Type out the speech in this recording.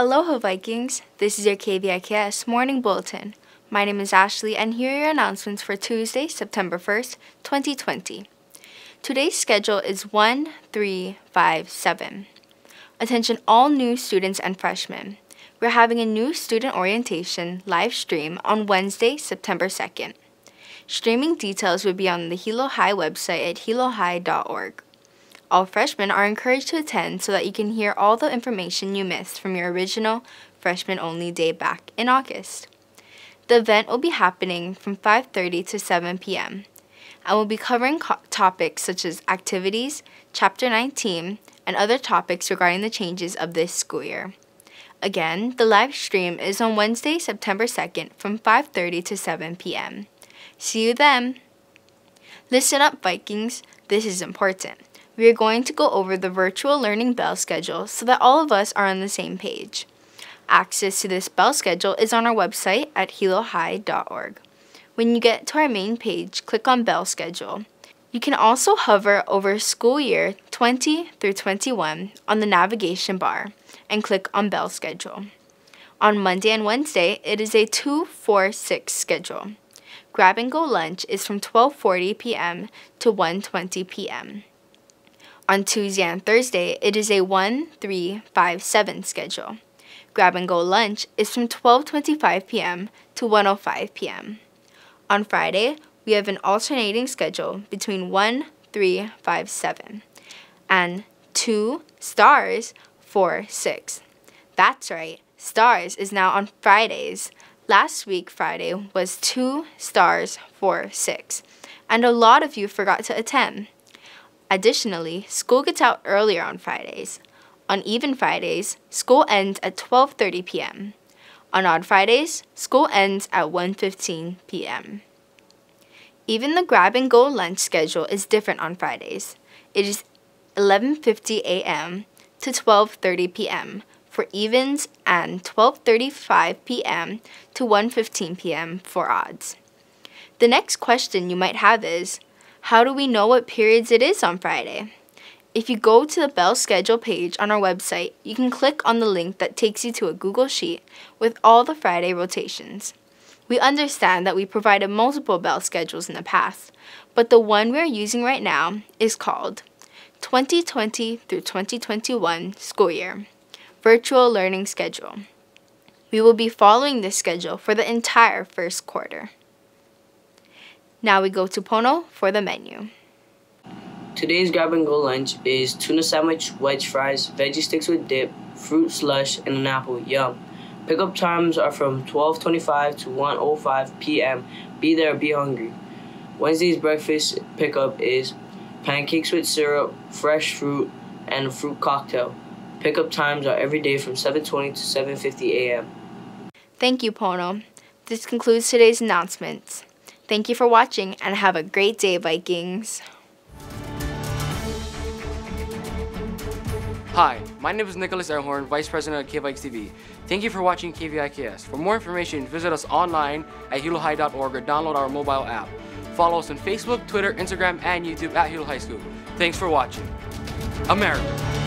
Aloha Vikings, this is your KVIKS Morning Bulletin. My name is Ashley and here are your announcements for Tuesday, September 1st, 2020. Today's schedule is 1, 3, 5, 7. Attention all new students and freshmen. We're having a new student orientation live stream on Wednesday, September 2nd. Streaming details will be on the Hilo High website at hilohigh.org. All freshmen are encouraged to attend so that you can hear all the information you missed from your original freshman-only day back in August. The event will be happening from 5:30 to 7 p.m. and will be covering topics such as activities, Chapter 19, and other topics regarding the changes of this school year. Again, the live stream is on Wednesday, September 2nd from 5:30 to 7 p.m. See you then! Listen up, Vikings. This is important. We are going to go over the virtual learning bell schedule so that all of us are on the same page. Access to this bell schedule is on our website at hilohigh.org. When you get to our main page, click on Bell Schedule. You can also hover over School Year 20 through 21 on the navigation bar and click on Bell Schedule. On Monday and Wednesday, it is a 2-4-6 schedule. Grab and Go lunch is from 12:40 p.m. to 1:20 p.m. On Tuesday and Thursday, it is a 1-3-5-7 schedule. Grab and Go lunch is from 12:25 p.m. to 1:05 p.m. On Friday, we have an alternating schedule between 1-3-5-7 and 2-4-6. That's right, stars is now on Fridays. Last week, Friday was 2-4-6, and a lot of you forgot to attend. Additionally, school gets out earlier on Fridays. On even Fridays, school ends at 12:30 p.m. On odd Fridays, school ends at 1:15 p.m. Even the grab and go lunch schedule is different on Fridays. It is 11:50 a.m. to 12:30 p.m. for evens and 12:35 p.m. to 1:15 p.m. for odds. The next question you might have is, how do we know what periods it is on Friday? If you go to the Bell Schedule page on our website, you can click on the link that takes you to a Google Sheet with all the Friday rotations. We understand that we provided multiple bell schedules in the past, but the one we are using right now is called 2020 through 2021 School Year Virtual Learning Schedule. We will be following this schedule for the entire first quarter. Now we go to Pono for the menu. Today's grab-and-go lunch is tuna sandwich, wedge fries, veggie sticks with dip, fruit slush, and an apple. Yum. Pickup times are from 12:25 to 1:05 p.m. Be there, be hungry. Wednesday's breakfast pickup is pancakes with syrup, fresh fruit, and a fruit cocktail. Pickup times are every day from 7:20 to 7:50 a.m. Thank you, Pono. This concludes today's announcements. Thank you for watching and have a great day, Vikings. Hi, my name is Nicholas Ehrhorn, Vice President of KVIKS TV. Thank you for watching KVIKS. For more information, visit us online at hilohigh.org or download our mobile app. Follow us on Facebook, Twitter, Instagram, and YouTube at Hilo High School. Thanks for watching. America.